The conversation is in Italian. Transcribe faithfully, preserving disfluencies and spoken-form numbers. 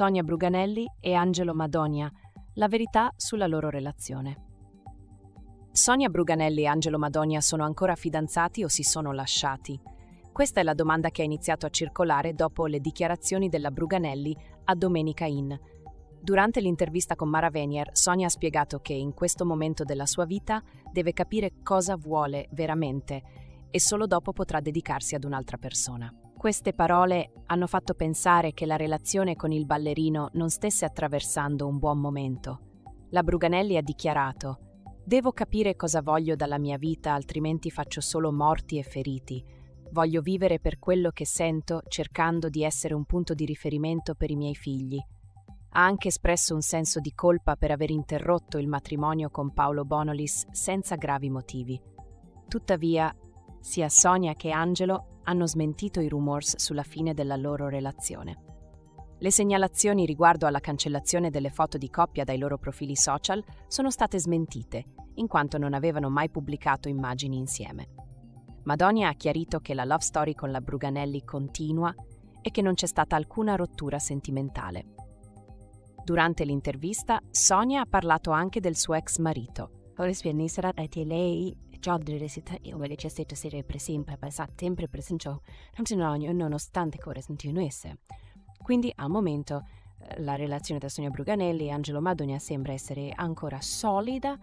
Sonia Bruganelli e Angelo Madonia, la verità sulla loro relazione. Sonia Bruganelli e Angelo Madonia sono ancora fidanzati o si sono lasciati? Questa è la domanda che ha iniziato a circolare dopo le dichiarazioni della Bruganelli a Domenica In. Durante l'intervista con Mara Venier, Sonia ha spiegato che in questo momento della sua vita deve capire cosa vuole veramente e solo dopo potrà dedicarsi ad un'altra persona. Queste parole hanno fatto pensare che la relazione con il ballerino non stesse attraversando un buon momento. La Bruganelli ha dichiarato: «Devo capire cosa voglio dalla mia vita, altrimenti faccio solo morti e feriti. Voglio vivere per quello che sento, cercando di essere un punto di riferimento per i miei figli». Ha anche espresso un senso di colpa per aver interrotto il matrimonio con Paolo Bonolis senza gravi motivi. Tuttavia, sia Sonia che Angelo hanno smentito i rumors sulla fine della loro relazione. Le segnalazioni riguardo alla cancellazione delle foto di coppia dai loro profili social sono state smentite, in quanto non avevano mai pubblicato immagini insieme. Madonia ha chiarito che la love story con la Bruganelli continua e che non c'è stata alcuna rottura sentimentale. Durante l'intervista, Sonia ha parlato anche del suo ex marito. Quindi, al momento, la relazione tra Sonia Bruganelli e Angelo Madonia sembra essere ancora solida.